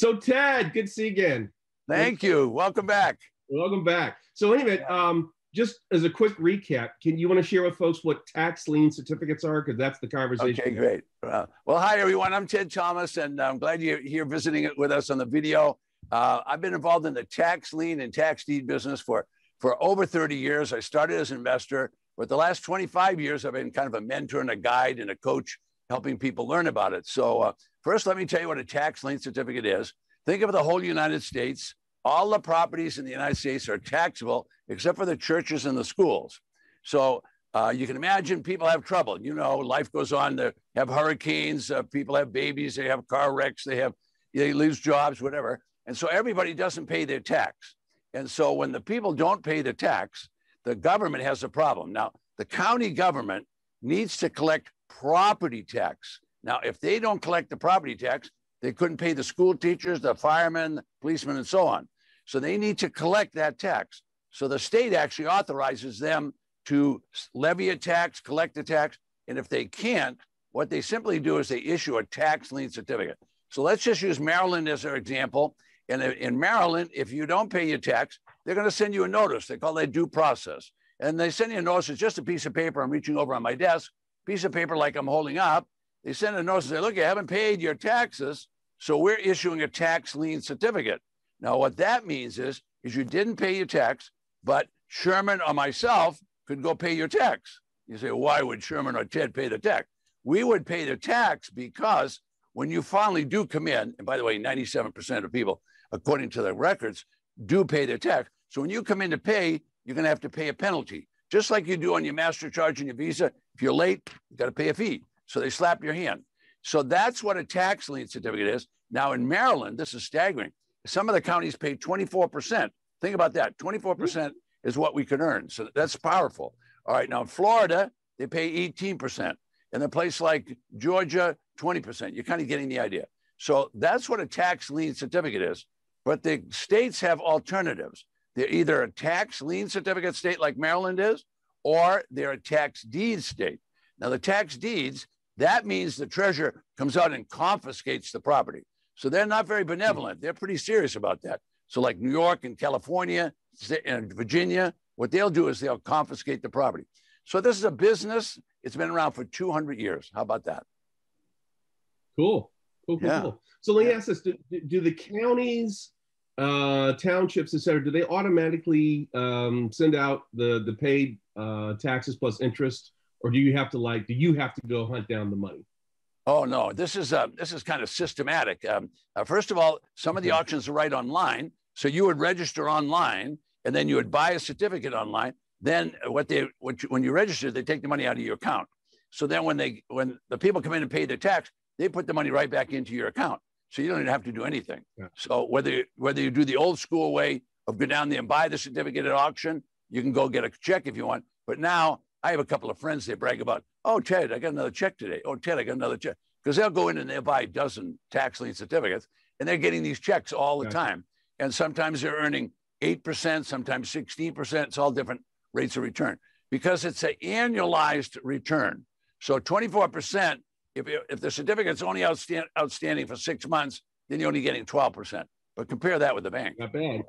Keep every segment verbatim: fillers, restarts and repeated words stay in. So Ted, good to see you again. Thank you. Welcome back. Welcome back. So wait a minute, um, just as a quick recap, can you want to share with folks what tax lien certificates are? Because that's the conversation. Okay, great. Uh, well, hi, everyone. I'm Ted Thomas, and I'm glad you're here visiting it with us on the video. Uh, I've been involved in the tax lien and tax deed business for, for over thirty years. I started as an investor, but the last twenty-five years, I've been kind of a mentor and a guide and a coach, helping people learn about it. So uh, first, let me tell you what a tax lien certificate is. Think of the whole United States. All the properties in the United States are taxable, except for the churches and the schools. So uh, you can imagine people have trouble. You know, life goes on. They have hurricanes. Uh, people have babies. They have car wrecks. They have, they lose jobs, whatever. And so everybody doesn't pay their tax. And so when the people don't pay the tax, the government has a problem. Now, the county government needs to collect property tax. Now, if they don't collect the property tax, they couldn't pay the school teachers, the firemen, the policemen, and so on. So they need to collect that tax. So the state actually authorizes them to levy a tax, collect a tax. And if they can't, what they simply do is they issue a tax lien certificate. So let's just use Maryland as our example. And in Maryland, if you don't pay your tax, they're going to send you a notice. They call that due process. And they send you a notice. It's just a piece of paper I'm reaching over on my desk, piece of paper like I'm holding up. They send a notice and say, look, you haven't paid your taxes, so we're issuing a tax lien certificate. Now, what that means is, is you didn't pay your tax, but Sherman or myself could go pay your tax. You say, why would Sherman or Ted pay the tax? We would pay the tax because when you finally do come in, and by the way, ninety-seven percent of people, according to their records, do pay their tax. So when you come in to pay, you're going to have to pay a penalty. Just like you do on your master charge and your Visa, if you're late, you got to pay a fee. So they slap your hand. So that's what a tax lien certificate is. Now in Maryland, this is staggering. Some of the counties pay twenty-four percent. Think about that. twenty-four percent is what we can earn. So that's powerful. All right. Now in Florida, they pay eighteen percent. And a place like Georgia, twenty percent. You're kind of getting the idea. So that's what a tax lien certificate is. But the states have alternatives. They're either a tax lien certificate state like Maryland is, or they're a tax deed state. Now the tax deeds, that means the treasurer comes out and confiscates the property. So they're not very benevolent. They're pretty serious about that. So like New York and California and Virginia, what they'll do is they'll confiscate the property. So this is a business. It's been around for two hundred years. How about that? Cool. Cool, cool, yeah. cool. So let me yeah. ask this. Do, do the counties, uh, townships, et cetera, do they automatically um, send out the, the paid uh, taxes plus interest? Or do you have to like, do you have to go hunt down the money? Oh, no, this is uh, this is kind of systematic. Um, uh, first of all, some of the auctions are right online. So you would register online and then you would buy a certificate online. Then what they, what you, when you register, they take the money out of your account. So then when they, when the people come in and pay their tax, they put the money right back into your account. So you don't even have to do anything. Yeah. So whether, whether you do the old school way of go down there and buy the certificate at auction, you can go get a check if you want, but now, I have a couple of friends they brag about, oh, Ted, I got another check today. Oh, Ted, I got another check. Because they'll go in and they'll buy a dozen tax lien certificates, and they're getting these checks all the time. And sometimes they're earning eight percent, sometimes sixteen percent. It's all different rates of return because it's an annualized return. So twenty-four percent, if, if the certificate's only outstand, outstanding for six months, then you're only getting twelve percent. But compare that with the bank. Not bad.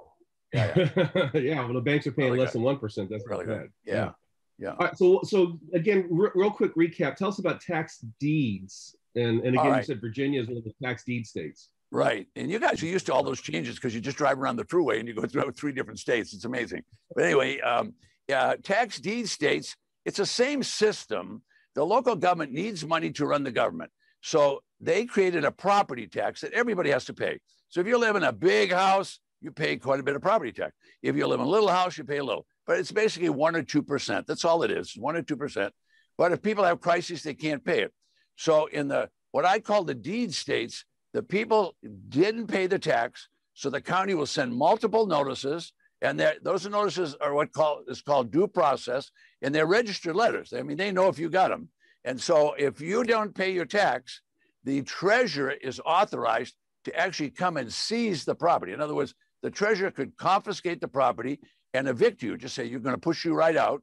Yeah, yeah. yeah well, the banks are paying really less good. than one percent. That's really not bad. Good. Yeah. yeah. Yeah. All right, so, so again, real quick recap. Tell us about tax deeds. And, and again, right. you said Virginia is one of the tax deed states. Right. And you guys are used to all those changes because you just drive around the thruway and you go through three different states. It's amazing. But anyway, um, yeah, tax deed states, it's the same system. The local government needs money to run the government. So they created a property tax that everybody has to pay. So if you live in a big house, you pay quite a bit of property tax. If you live in a little house, you pay a little. But it's basically one or two percent. That's all it is, one or two percent. But if people have crises, they can't pay it. So in the what I call the deed states, the people didn't pay the tax, so the county will send multiple notices, and those notices are what call, is called due process, and they're registered letters. I mean, they know if you got them. And so if you don't pay your tax, the treasurer is authorized to actually come and seize the property. In other words, the treasurer could confiscate the property and evict you, just say you're going to push you right out.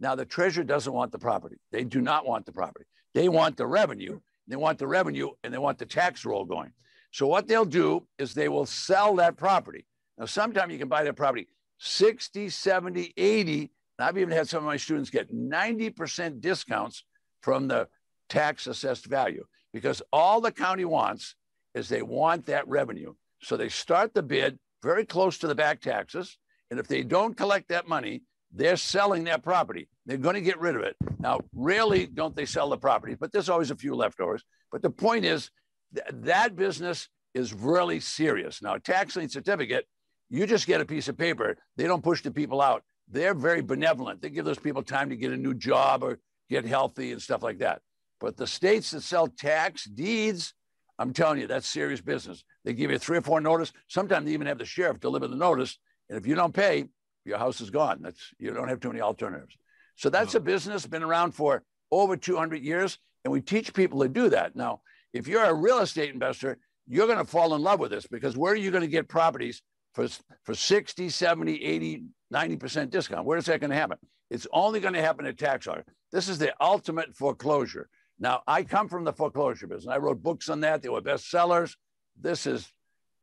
Now, the treasurer doesn't want the property. They do not want the property. They want the revenue. They want the revenue, and they want the tax roll going. So what they'll do is they will sell that property. Now, sometime you can buy that property sixty, seventy, eighty. And I've even had some of my students get ninety percent discounts from the tax assessed value, because all the county wants is they want that revenue. So they start the bid very close to the back taxes. And if they don't collect that money, they're selling that property. They're going to get rid of it. Now, rarely don't they sell the property, but there's always a few leftovers. But the point is th that business is really serious. Now, a tax lien certificate, you just get a piece of paper. They don't push the people out. They're very benevolent. They give those people time to get a new job or get healthy and stuff like that. But the states that sell tax deeds, I'm telling you, that's serious business. They give you three or four notice. Sometimes they even have the sheriff deliver the notice. And if you don't pay, your house is gone. That's, you don't have too many alternatives. So that's a business been around for over two hundred years. And we teach people to do that. Now, if you're a real estate investor, you're going to fall in love with this, because where are you going to get properties for, for sixty, seventy, eighty, ninety percent discount? Where is that going to happen? It's only going to happen at tax audit. This is the ultimate foreclosure. Now, I come from the foreclosure business. I wrote books on that. They were bestsellers. This is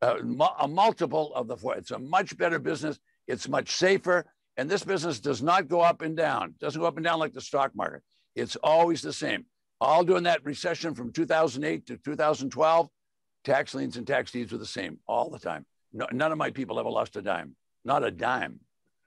a, a multiple of the four. It's a much better business. It's much safer. And this business does not go up and down. It doesn't go up and down like the stock market. It's always the same. All during that recession from two thousand eight to two thousand twelve, tax liens and tax deeds were the same all the time. No, none of my people ever lost a dime. Not a dime.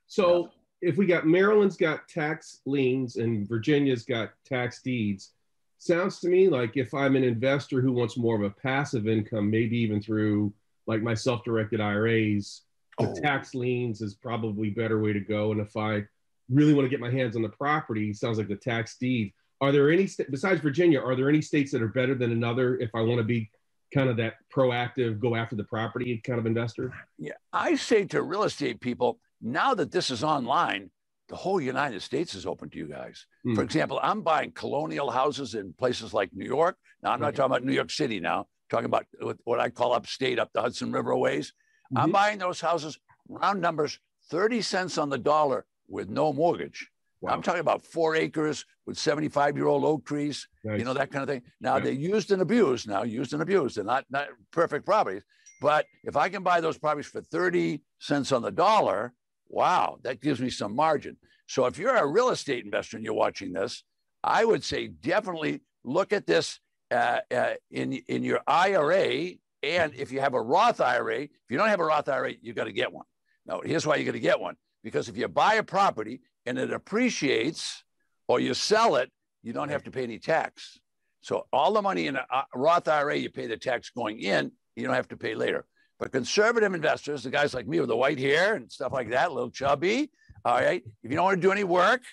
So no. If we got Maryland's got tax liens and Virginia's got tax deeds, sounds to me like if I'm an investor who wants more of a passive income, maybe even through like my self-directed I R As, oh. the tax liens is probably a better way to go. And if I really want to get my hands on the property, sounds like the tax deed. Are there any, besides Virginia, are there any states that are better than another if I want to be kind of that proactive, go after the property kind of investor? Yeah, I say to real estate people, now that this is online, the whole United States is open to you guys. Mm. For example, I'm buying colonial houses in places like New York. Now, I'm not talking about New York City now. I'm talking about what I call upstate, up the Hudson River a ways. Mm-hmm. I'm buying those houses, round numbers, thirty cents on the dollar with no mortgage. Wow. I'm talking about four acres with seventy-five-year-old oak trees, nice. You know, that kind of thing. Now, yeah. they're used and abused now, used and abused. They're not, not perfect properties. But if I can buy those properties for thirty cents on the dollar, wow, that gives me some margin. So if you're a real estate investor and you're watching this, I would say definitely look at this uh, uh, in, in your I R A. And if you have a Roth I R A, if you don't have a Roth I R A, you've got to get one. Now, here's why you're going to get one. Because if you buy a property and it appreciates or you sell it, you don't have to pay any tax. So all the money in a Roth I R A, you pay the tax going in, you don't have to pay later. But conservative investors, the guys like me with the white hair and stuff like that, a little chubby, all right, if you don't want to do any work,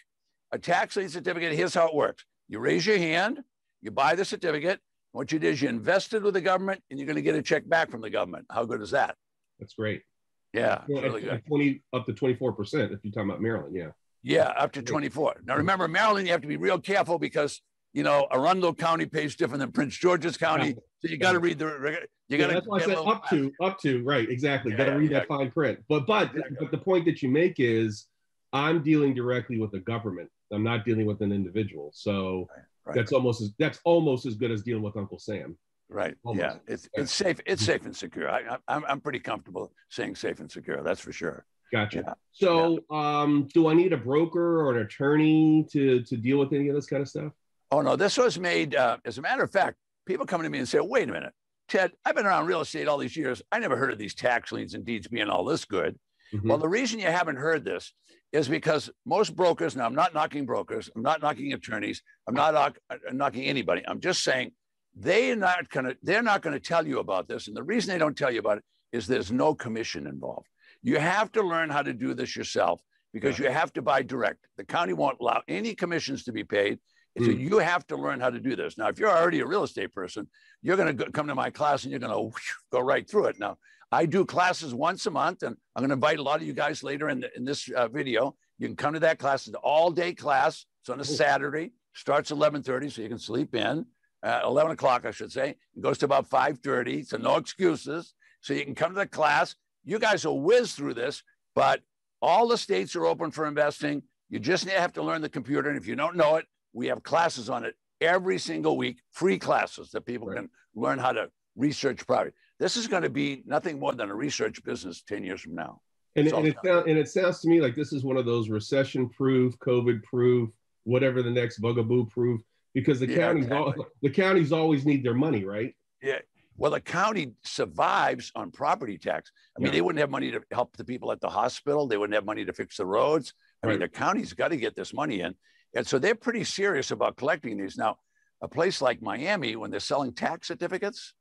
a tax lien certificate, here's how it works. You raise your hand, you buy the certificate. What you did is you invested with the government and you're going to get a check back from the government. How good is that? That's great. Yeah. Well, really good. twenty, up to twenty-four percent if you're talking about Maryland, yeah. Yeah, up to twenty-four. Now, remember, Maryland, you have to be real careful because, you know, Arundel County pays different than Prince George's County. So you got to read the... You yeah, that's why I said up back. to, up to, right, exactly. Yeah, got to yeah, read yeah. that fine print. But but, exactly. but the point that you make is I'm dealing directly with the government. I'm not dealing with an individual. So right, right. that's almost as, that's almost as good as dealing with Uncle Sam. Right, almost. yeah. It's, it's safe. It's safe and secure. I, I'm, I'm pretty comfortable saying safe and secure. That's for sure. Gotcha. Yeah. So yeah. Um, do I need a broker or an attorney to, to deal with any of this kind of stuff? Oh, no. This was made, uh, as a matter of fact, people come to me and say, wait a minute, Ted, I've been around real estate all these years. I never heard of these tax liens and deeds being all this good. Mm-hmm. Well, the reason you haven't heard this is because most brokers, now I'm not knocking brokers, I'm not knocking attorneys, I'm not I'm knocking anybody. I'm just saying they're not gonna, they're not going to tell you about this. And the reason they don't tell you about it is there's no commission involved. You have to learn how to do this yourself because yeah. you have to buy direct. The county won't allow any commissions to be paid. So you have to learn how to do this. Now, if you're already a real estate person, you're going to come to my class and you're going to go right through it. Now, I do classes once a month, and I'm going to invite a lot of you guys later in, the, in this uh, video. You can come to that class. It's an all-day class. It's on a Saturday. Starts eleven thirty, so you can sleep in. Uh, eleven o'clock, I should say. It goes to about five thirty, so no excuses. So you can come to the class. You guys will whiz through this, but all the states are open for investing. You just have to learn the computer, and if you don't know it, we have classes on it every single week, free classes that people right. can learn how to research property. This is going to be nothing more than a research business ten years from now. And, and, it, sound, and it sounds to me like this is one of those recession-proof, COVID-proof, whatever the next bugaboo-proof, because the, yeah, counties exactly. all, the counties always need their money, right? Yeah. Well, the county survives on property tax. I mean, yeah. they wouldn't have money to help the people at the hospital. They wouldn't have money to fix the roads. I right. mean, the county's got to get this money in. And so they're pretty serious about collecting these. Now, a place like Miami, when they're selling tax certificates,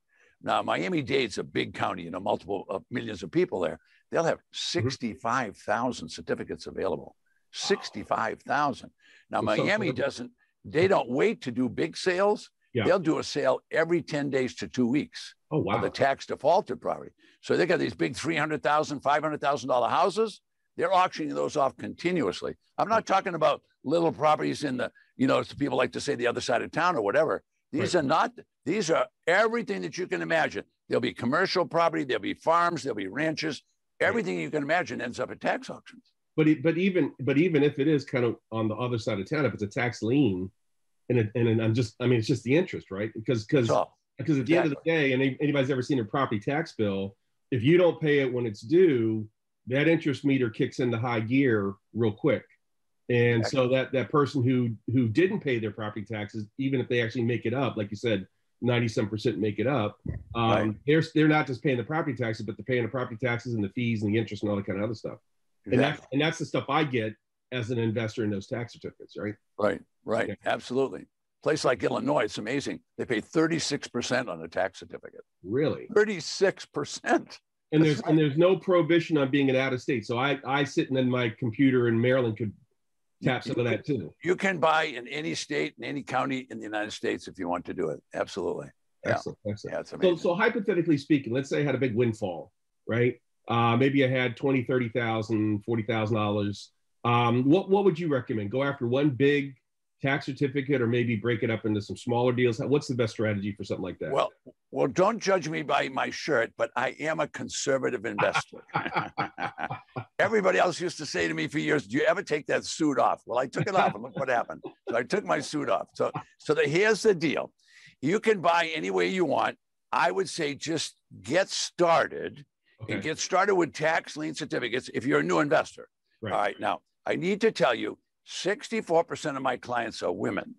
now Miami-Dade's a big county, you know, multiple uh, millions of people there. They'll have sixty-five thousand certificates available, sixty-five thousand. Now, it's Miami so doesn't, they don't wait to do big sales. Yeah. They'll do a sale every ten days to two weeks oh, wow. of the tax defaulted property. So they got these big three hundred thousand dollars, five hundred thousand dollars houses. They're auctioning those off continuously. I'm not talking about little properties in the, you know, people like to say the other side of town or whatever. These right. are not, these are everything that you can imagine. There'll be commercial property, there'll be farms, there'll be ranches. Everything right. you can imagine ends up at tax auctions. But, it, but, even, but even if it is kind of on the other side of town, if it's a tax lien, And, it, and and I'm just, I mean, it's just the interest, right? Because because oh, because at the exactly. end of the day, and anybody's ever seen a property tax bill, if you don't pay it when it's due, that interest meter kicks into high gear real quick. And exactly. so that that person who who didn't pay their property taxes, even if they actually make it up, like you said, ninety-some percent make it up, um, right. they're, they're not just paying the property taxes, but they're paying the property taxes and the fees and the interest and all that kind of other stuff. Exactly. And that's, and that's the stuff I get as an investor in those tax certificates, right? Right, right, yeah. absolutely. Place like Illinois, it's amazing. They pay thirty-six percent on a tax certificate. Really? thirty-six percent. And there's and there's no prohibition on being an out-of-state. So I, I sitting in my computer in Maryland could tap some of that too. You can buy in any state, in any county in the United States if you want to do it, absolutely. Excellent, yeah. excellent. Yeah, it's amazing. So, so hypothetically speaking, let's say I had a big windfall, right? Uh, maybe I had twenty thousand dollars, thirty thousand dollars, forty thousand dollars. Um, what, what would you recommend? Go after one big tax certificate or maybe break it up into some smaller deals? What's the best strategy for something like that? Well, well, don't judge me by my shirt, but I am a conservative investor. Everybody else used to say to me for years, do you ever take that suit off? Well, I took it off and look what happened. So I took my suit off. So, so the, here's the deal. You can buy any way you want. I would say just get started okay. and get started with tax lien certificates if you're a new investor. Right. All right. Now, I need to tell you, sixty-four percent of my clients are women.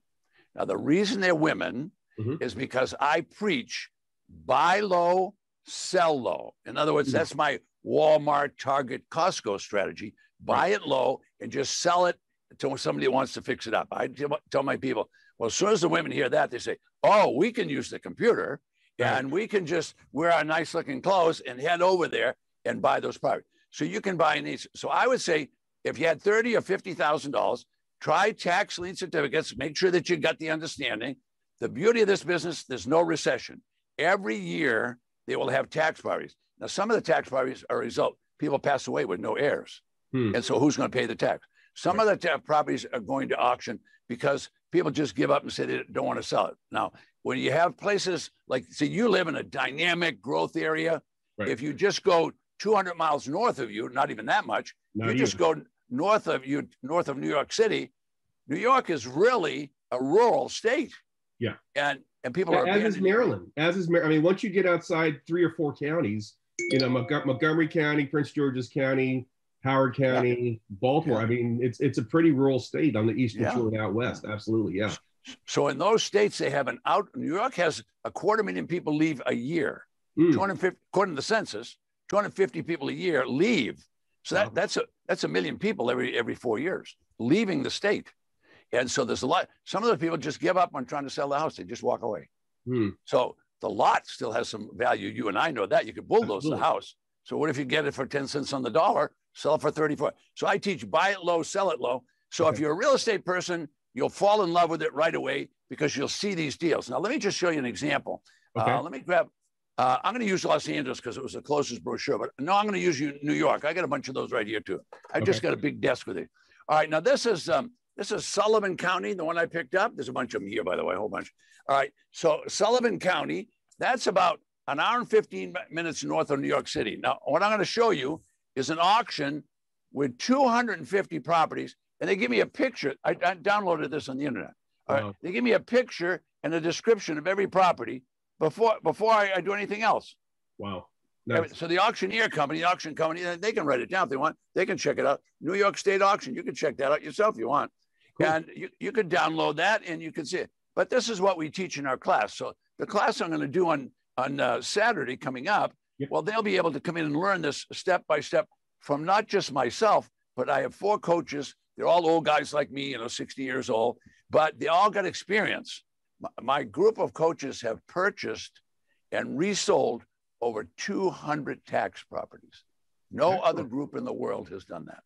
Now, the reason they're women mm-hmm. is because I preach buy low, sell low. In other words, mm-hmm. that's my Walmart, Target, Costco strategy. Buy right. it low and just sell it to somebody who wants to fix it up. I tell my people, well, as soon as the women hear that, they say, oh, we can use the computer right. and we can just wear our nice looking clothes and head over there and buy those products. So you can buy an easy. So I would say, if you had thirty or fifty thousand dollars, try tax lien certificates. Make sure that you got the understanding. The beauty of this business, there's no recession. Every year they will have tax priorities. Now, some of the tax priorities are a result. People pass away with no heirs, hmm. and so who's going to pay the tax? Some right. of the properties are going to auction because people just give up and say they don't want to sell it. Now, when you have places like, see, you live in a dynamic growth area. Right. If you just go two hundred miles north of you, not even that much. Not you either. Just go north of you, north of New York City. New York is really a rural state. Yeah, and and people yeah, are as is Maryland. As is Mar- I mean, once you get outside three or four counties, you know, Mont- Montgomery County, Prince George's County, Howard County, yeah. Baltimore. Yeah. I mean, it's it's a pretty rural state on the eastern yeah. shore and out west. Yeah. Absolutely, yeah. So in those states, they have an out. New York has a quarter million people leave a year. Mm. two hundred fifty, according to the census. two hundred fifty people a year leave. So that, wow. that's a that's a million people every every four years leaving the state. And so there's a lot. Some of those people just give up on trying to sell the house. They just walk away. Hmm. So the lot still has some value. You and I know that. You could bulldoze Absolutely. The house. So what if you get it for ten cents on the dollar, sell it for thirty-four? So I teach buy it low, sell it low. So okay. if you're a real estate person, you'll fall in love with it right away because you'll see these deals. Now, let me just show you an example. Okay. Uh, let me grab... Uh, I'm going to use Los Angeles because it was the closest brochure, but no, I'm going to use New York. I got a bunch of those right here too. I okay. just got a big desk with it. All right, now this is um, this is Sullivan County, the one I picked up. There's a bunch of them here, by the way, a whole bunch. All right, so Sullivan County, that's about an hour and fifteen minutes north of New York City. Now, what I'm going to show you is an auction with two hundred fifty properties, and they give me a picture. I, I downloaded this on the internet. All right, wow. they give me a picture and a description of every property. Before before I, I do anything else. Wow. That's... So the auctioneer company, the auction company, they can write it down if they want. They can check it out. New York State Auction, you can check that out yourself if you want. Cool. And you, you could download that and you can see it. But this is what we teach in our class. So the class I'm going to do on, on uh, Saturday coming up, yep. well, they'll be able to come in and learn this step by step from not just myself, but I have four coaches. They're all old guys like me, you know, sixty years old, but they all got experience. My, my group of coaches have purchased and resold over two hundred tax properties. No Excellent. Other group in the world has done that.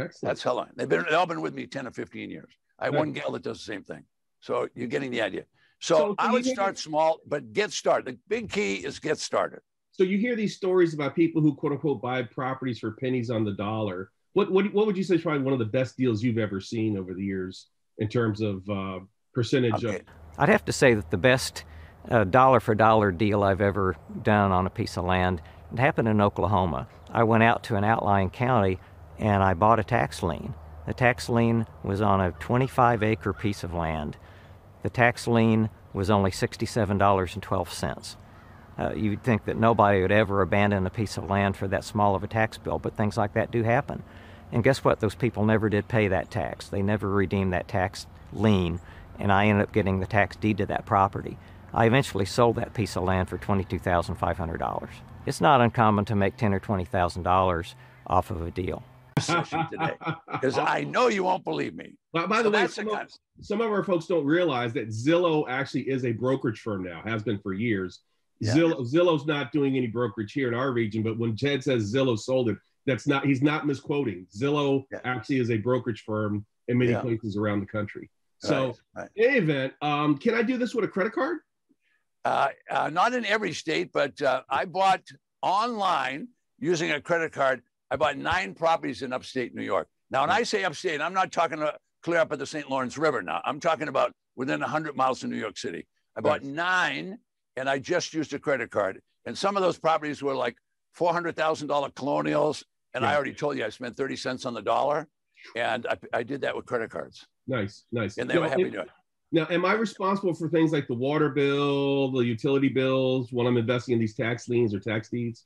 Excellent. That's how long. They've been, they've all been with me ten or fifteen years. I have one gal that does the same thing. So you're getting the idea. So, so I would start small, but get started. The big key is get started. So you hear these stories about people who quote unquote buy properties for pennies on the dollar. What, what, what would you say is probably one of the best deals you've ever seen over the years in terms of uh, percentage? Okay. Of- I'd have to say that the best uh, dollar for dollar deal I've ever done on a piece of land, it happened in Oklahoma. I went out to an outlying county and I bought a tax lien. The tax lien was on a twenty-five acre piece of land. The tax lien was only sixty-seven dollars and twelve cents. Uh, you'd think that nobody would ever abandon a piece of land for that small of a tax bill, but things like that do happen. And guess what? Those people never did pay that tax. They never redeemed that tax lien, and I ended up getting the tax deed to that property. I eventually sold that piece of land for twenty-two thousand five hundred dollars. It's not uncommon to make ten thousand dollars or twenty thousand dollars off of a deal. Today, because I know you won't believe me. By, by so the way, some of, some of our folks don't realize that Zillow actually is a brokerage firm now, has been for years. Yeah. Zillow, Zillow's not doing any brokerage here in our region, but when Ted says Zillow sold it, that's not, he's not misquoting. Zillow yeah. actually is a brokerage firm in many yeah. places around the country. So right, right. in any event, um, can I do this with a credit card? Uh, uh, not in every state, but uh, I bought online using a credit card. I bought nine properties in upstate New York. Now, when I say upstate, I'm not talking to clear up at the Saint Lawrence River now. I'm talking about within one hundred miles of New York City. I bought nice. nine, and I just used a credit card. And some of those properties were like four hundred thousand dollars colonials, and yeah. I already told you I spent thirty cents on the dollar, and I, I did that with credit cards. Nice, nice. And they now, were happy am, to do it. Now, am I responsible for things like the water bill, the utility bills, when I'm investing in these tax liens or tax deeds?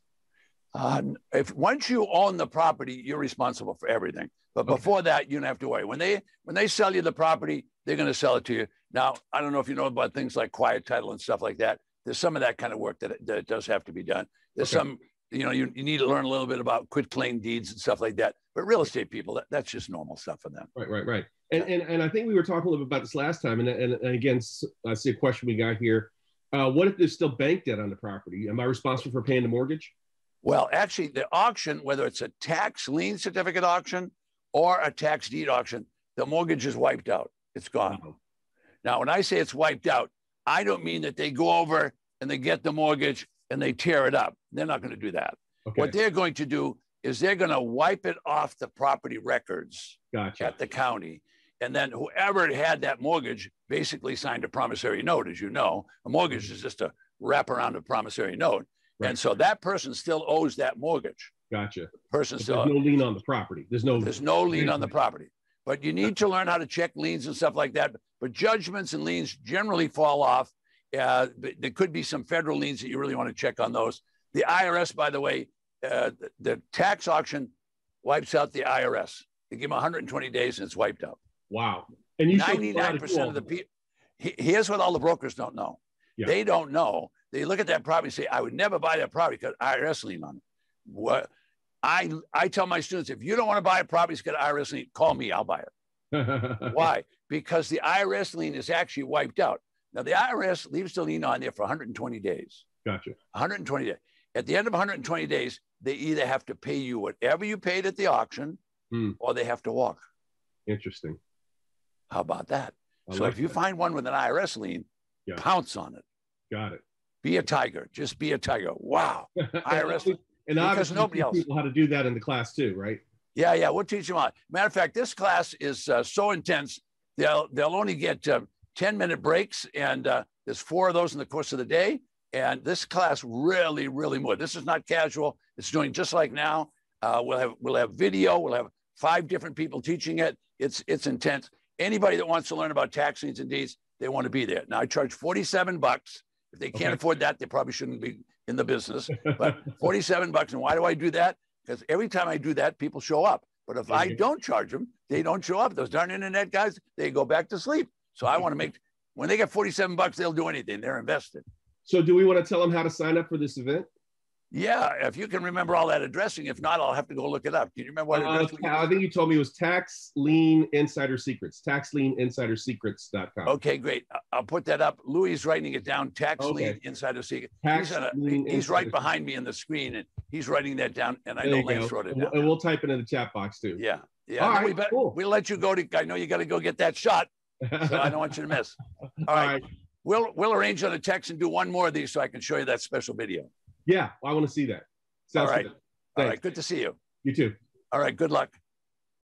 Uh, if once you own the property, you're responsible for everything. But before okay. that, you don't have to worry. When they when they sell you the property, they're going to sell it to you. Now, I don't know if you know about things like quiet title and stuff like that. There's some of that kind of work that, that does have to be done. There's okay. some, you know, you, you need to learn a little bit about quitclaim deeds and stuff like that. But real estate people, that, that's just normal stuff for them. Right, right, right. And yeah. and, and I think we were talking a little bit about this last time. And, and, and again, I see a question we got here. Uh, what if there's still bank debt on the property? Am I responsible for paying the mortgage? Well, actually, the auction, whether it's a tax lien certificate auction or a tax deed auction, the mortgage is wiped out. It's gone. Wow. Now, when I say it's wiped out, I don't mean that they go over and they get the mortgage and they tear it up. They're not going to do that. Okay. What they're going to do is they're going to wipe it off the property records gotcha. At the county. And then whoever had that mortgage basically signed a promissory note, as you know. A mortgage is just a wraparound of promissory note. Right. And so that person still owes that mortgage. Gotcha. Person still there's no lien on the property. There's no There's no lien on the property. But you need to learn how to check liens and stuff like that. But judgments and liens generally fall off. Uh, there could be some federal liens that you really want to check on those. The I R S, by the way, uh, the, the tax auction wipes out the I R S. They give them one hundred twenty days and it's wiped out. Wow. And you ninety-nine percent of the people, here's what all the brokers don't know. Yeah. They don't know. They look at that property and say, I would never buy that property because I R S lien on it. What? I I tell my students, if you don't want to buy a property, it's got an I R S lien, call me, I'll buy it. Why? Because the I R S lien is actually wiped out. Now, the I R S leaves the lien on there for one hundred twenty days. Gotcha. one hundred twenty days. At the end of one hundred twenty days, they either have to pay you whatever you paid at the auction mm. or they have to walk. Interesting. How about that? I so like if that. You find one with an I R S lien, yeah. pounce on it. Got it. Be a tiger. Just be a tiger. Wow. I R S. and because obviously nobody else. People how to do that in the class too, right? Yeah, yeah. We'll teach them all. Matter of fact, this class is uh, so intense. They'll they'll only get uh, ten minute breaks, and uh, there's four of those in the course of the day. And this class really, really more. This is not casual. It's doing just like now. Uh, we'll have we'll have video. We'll have five different people teaching it. It's it's intense. Anybody that wants to learn about tax liens and deeds, they want to be there. Now I charge forty-seven bucks. If they can't okay. afford that, they probably shouldn't be in the business, but forty-seven bucks. And why do I do that? Because every time I do that, people show up. But if I don't charge them, they don't show up. Those darn internet guys, they go back to sleep. So I want to make, when they get forty-seven bucks, they'll do anything. They're invested. So do we want to tell them how to sign up for this event? Yeah, if you can remember all that addressing. If not, I'll have to go look it up. Do you remember what uh, addressing? I think you told me it was Tax Lien Insider Secrets, tax lien insider secrets dot com. Okay, great. I'll put that up. Louis is writing it down, Tax okay. Lien Insider Secrets. Tax he's, a, he's Insider right behind me in the screen, and he's writing that down, and I there know Lance wrote it down. And we'll type it in the chat box, too. Yeah, yeah. All right, we better, cool. We'll let you go. to. I know you got to go get that shot, so I don't want you to miss. All right. All right. We'll, we'll arrange on a text and do one more of these so I can show you that special video. Yeah, I want to see that. Sounds All right. All right. Good to see you. You too. All right. Good luck.